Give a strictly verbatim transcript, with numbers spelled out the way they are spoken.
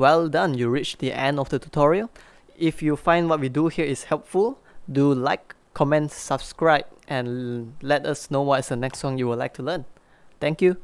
Well done, you reached the end of the tutorial. If you find what we do here is helpful, do like, comment, subscribe, and let us know what is the next song you would like to learn. Thank you.